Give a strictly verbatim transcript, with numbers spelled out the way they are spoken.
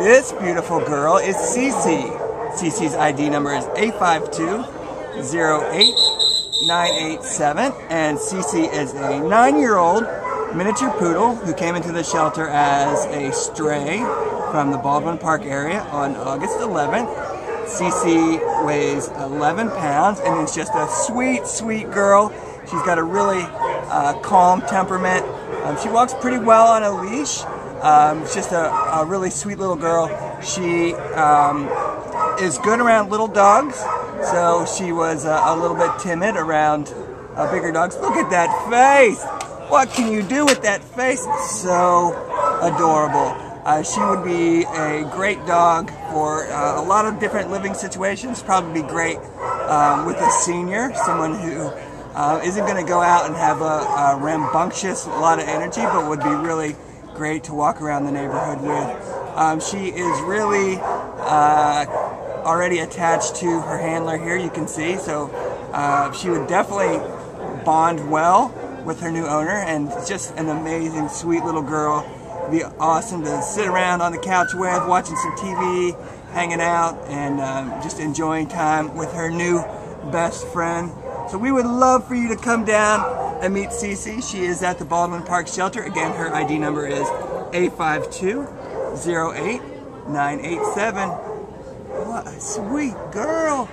This beautiful girl is Cici. Cici's I D number is eight five two, zero eight nine eight seven, and Cici is a nine-year-old miniature poodle who came into the shelter as a stray from the Baldwin Park area on August eleventh. Cici weighs eleven pounds and is just a sweet, sweet girl. She's got a really uh, calm temperament. Um, she walks pretty well on a leash. Um, she's just a, a really sweet little girl. She um, is good around little dogs, so she was uh, a little bit timid around uh, bigger dogs. Look at that face! What can you do with that face? It's so adorable. Uh, she would be a great dog for uh, a lot of different living situations. Probably be great um, with a senior, someone who uh, isn't going to go out and have a, a rambunctious lot of energy, but would be really great to walk around the neighborhood with. Um, she is really uh, already attached to her handler here, you can see, so uh, she would definitely bond well with her new owner, and just an amazing, sweet little girl. Be awesome to sit around on the couch with, watching some T V, hanging out, and um, just enjoying time with her new best friend. So we would love for you to come down and meet Cici. She is at the Baldwin Park Shelter. Again, her I D number is eight five two, zero eight nine eight seven. What a sweet girl!